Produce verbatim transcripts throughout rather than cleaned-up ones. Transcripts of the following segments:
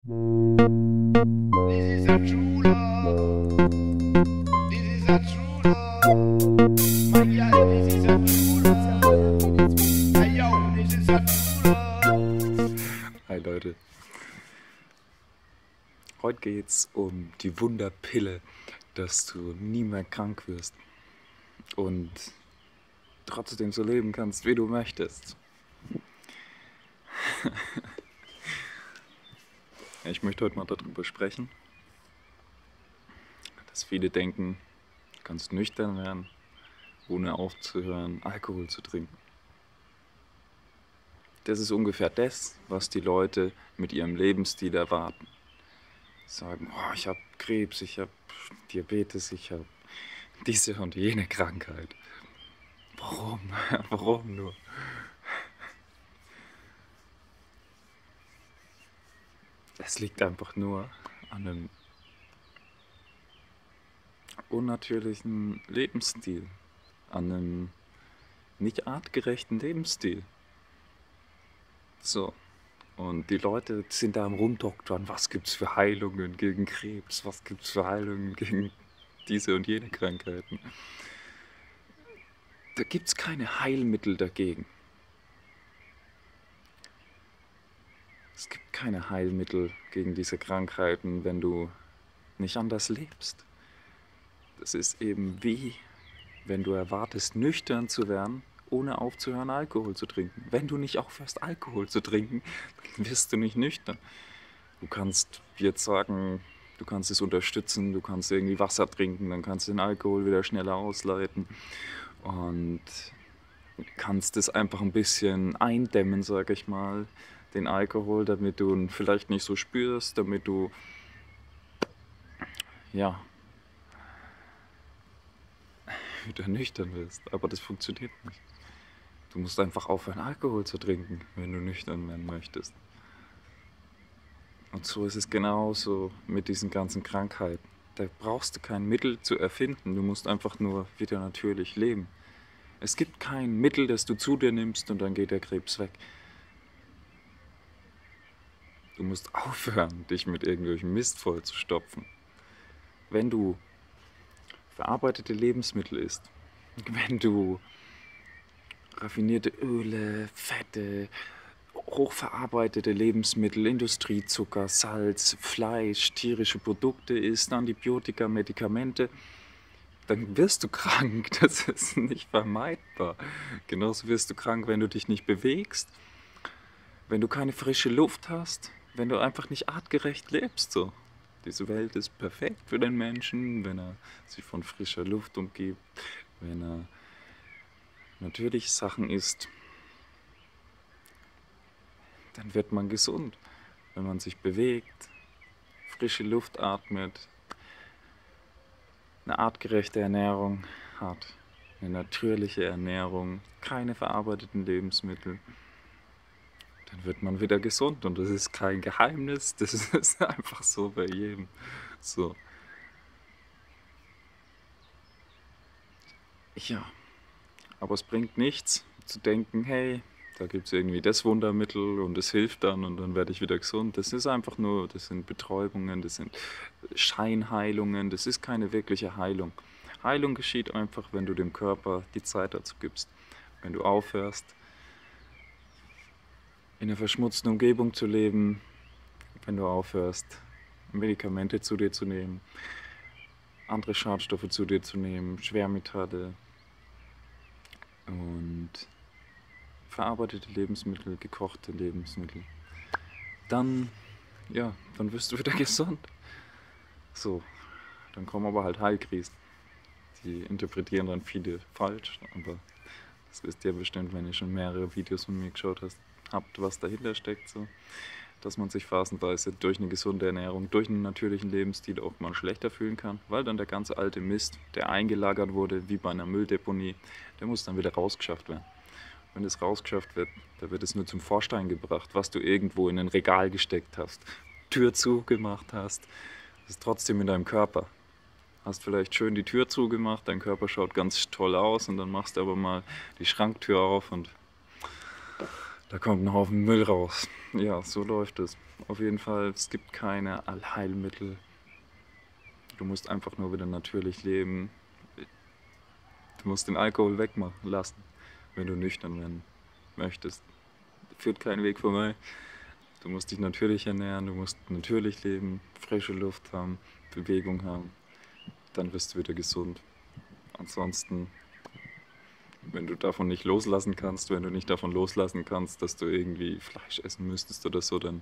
This is a true love. This is a true love. My God, this is a true love. Hey yo, this is a true love. Hi Leute. Heute geht's um die Wunderpille, dass du nie mehr krank wirst und trotzdem so leben kannst, wie du möchtest. Ich möchte heute mal darüber sprechen, dass viele denken, du kannst nüchtern werden, ohne aufzuhören, Alkohol zu trinken. Das ist ungefähr das, was die Leute mit ihrem Lebensstil erwarten. Sagen, oh, ich habe Krebs, ich habe Diabetes, ich habe diese und jene Krankheit. Warum? Warum nur? Es liegt einfach nur an einem unnatürlichen Lebensstil, an einem nicht artgerechten Lebensstil. So, und die Leute sind da am Rumdoktern, was gibt's für Heilungen gegen Krebs, was gibt's für Heilungen gegen diese und jene Krankheiten. Da gibt's keine Heilmittel dagegen. Es gibt keine Heilmittel gegen diese Krankheiten, wenn du nicht anders lebst. Das ist eben wie, wenn du erwartest, nüchtern zu werden, ohne aufzuhören, Alkohol zu trinken. Wenn du nicht aufhörst, Alkohol zu trinken, dann wirst du nicht nüchtern. Du kannst jetzt sagen, du kannst es unterstützen, du kannst irgendwie Wasser trinken, dann kannst du den Alkohol wieder schneller ausleiten und kannst es einfach ein bisschen eindämmen, sag ich mal, den Alkohol, damit du ihn vielleicht nicht so spürst, damit du, ja, wieder nüchtern wirst. Aber das funktioniert nicht. Du musst einfach aufhören, Alkohol zu trinken, wenn du nüchtern werden möchtest. Und so ist es genauso mit diesen ganzen Krankheiten. Da brauchst du kein Mittel zu erfinden, du musst einfach nur wieder natürlich leben. Es gibt kein Mittel, das du zu dir nimmst und dann geht der Krebs weg. Du musst aufhören, dich mit irgendwelchem Mist vollzustopfen. Wenn du verarbeitete Lebensmittel isst, wenn du raffinierte Öle, Fette, hochverarbeitete Lebensmittel, Industriezucker, Salz, Fleisch, tierische Produkte isst, Antibiotika, Medikamente, dann wirst du krank. Das ist nicht vermeidbar. Genauso wirst du krank, wenn du dich nicht bewegst, wenn du keine frische Luft hast, wenn du einfach nicht artgerecht lebst. So. Diese Welt ist perfekt für den Menschen, wenn er sich von frischer Luft umgibt, wenn er natürlich Sachen isst, dann wird man gesund. Wenn man sich bewegt, frische Luft atmet, eine artgerechte Ernährung hat, eine natürliche Ernährung, keine verarbeiteten Lebensmittel, dann wird man wieder gesund und das ist kein Geheimnis, das ist einfach so bei jedem. So. Ja, aber es bringt nichts zu denken, hey, da gibt es irgendwie das Wundermittel und es hilft dann und dann werde ich wieder gesund. Das ist einfach nur, das sind Betäubungen, das sind Scheinheilungen, das ist keine wirkliche Heilung. Heilung geschieht einfach, wenn du dem Körper die Zeit dazu gibst, wenn du aufhörst, in einer verschmutzten Umgebung zu leben, wenn du aufhörst, Medikamente zu dir zu nehmen, andere Schadstoffe zu dir zu nehmen, Schwermetalle und verarbeitete Lebensmittel, gekochte Lebensmittel, dann, ja, dann wirst du wieder gesund. So, dann kommen aber halt Heilkrisen. Die interpretieren dann viele falsch, aber das wisst ihr bestimmt, wenn ihr schon mehrere Videos von mir geschaut hast. Habt, was dahinter steckt, so, dass man sich phasenweise durch eine gesunde Ernährung, durch einen natürlichen Lebensstil auch mal schlechter fühlen kann, weil dann der ganze alte Mist, der eingelagert wurde, wie bei einer Mülldeponie, der muss dann wieder rausgeschafft werden. Wenn es rausgeschafft wird, da wird es nur zum Vorschein gebracht, was du irgendwo in ein Regal gesteckt hast, Tür zugemacht hast, das ist trotzdem in deinem Körper. Hast vielleicht schön die Tür zugemacht, dein Körper schaut ganz toll aus und dann machst du aber mal die Schranktür auf und Da kommt ein Haufen Müll raus. Ja, so läuft es. Auf jeden Fall, es gibt keine Allheilmittel. Du musst einfach nur wieder natürlich leben. Du musst den Alkohol wegmachen lassen, wenn du nüchtern werden möchtest. Führt kein Weg vorbei. Du musst dich natürlich ernähren, du musst natürlich leben, frische Luft haben, Bewegung haben. Dann wirst du wieder gesund. Ansonsten, wenn du davon nicht loslassen kannst, wenn du nicht davon loslassen kannst, dass du irgendwie Fleisch essen müsstest oder so, dann,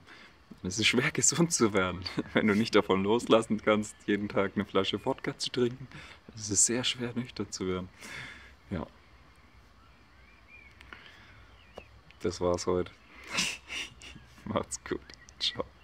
dann ist es schwer, gesund zu werden. Wenn du nicht davon loslassen kannst, jeden Tag eine Flasche Wodka zu trinken, dann ist es sehr schwer, nüchtern zu werden. Ja. Das war's heute. Macht's gut. Ciao.